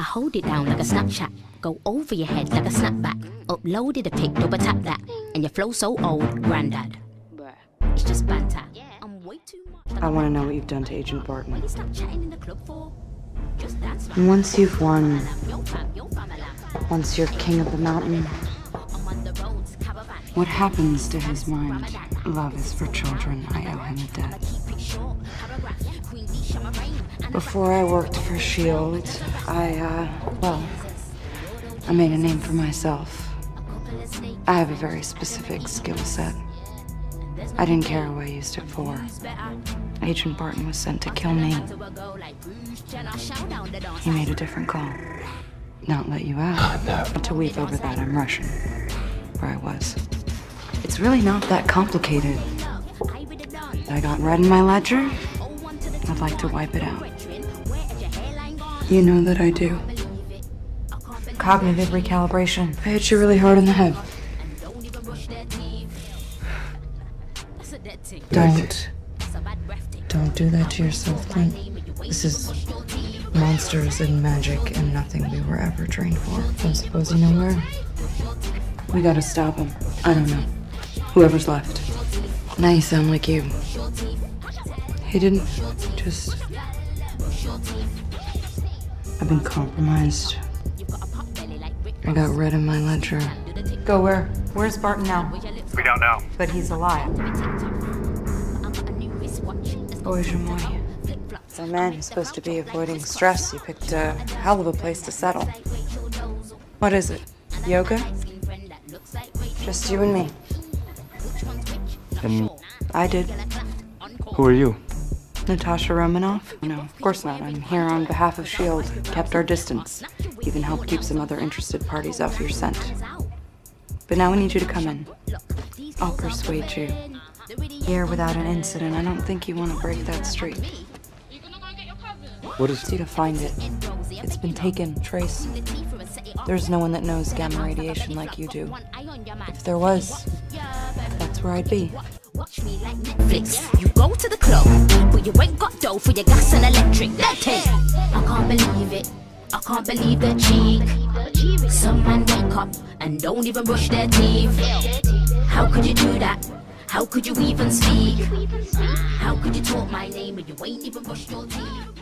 I hold it down like a snapshot, go over your head like a snapback, uploaded a pic, double tap that, and your flow so old, granddad. It's just banter. I'm way too much. I want to know what you've done to Agent Barton. Once you've won, once you're king of the mountain, what happens to his mind? Love is for children. I owe him a debt. Before I worked for S.H.I.E.L.D., I made a name for myself. I have a very specific skill set. I didn't care who I used it for. Agent Barton was sent to kill me. He made a different call. Not let you out. But to weep over that, I'm Russian. Where I was. It's really not that complicated. I got red in my ledger. I'd like to wipe it out. You know that I do. Cognitive recalibration. I hit you really hard in the head. Don't do that to yourself, Clint. This is monsters and magic and nothing we were ever trained for. I suppose you know where. We gotta stop him. I don't know. Whoever's left. Now you sound like you. He didn't just... I've been compromised. I got rid of my ledger. Go where? Where's Barton now? We don't know. But he's alive. Boy, moi. It's a man who's supposed to be avoiding stress. You picked a hell of a place to settle. What is it? Yoga? Just you and me. And I did. Who are you? Natasha Romanoff? No, of course not. I'm here on behalf of S.H.I.E.L.D. Kept our distance. Even helped keep some other interested parties off your scent. But now we need you to come in. I'll persuade you. Here without an incident, I don't think you want to break that streak. What is... You need to find it. It's been taken, Trace. There's no one that knows gamma radiation like you do. If there was, that's where I'd be. Watch me like Netflix. You go to the club, but you ain't got dough for your gas and electric. That's it. I can't believe it. I can't believe the cheek. Some men wake up and don't even brush their teeth. How could you do that? How could you even speak? How could you talk my name and you ain't even brushed your teeth?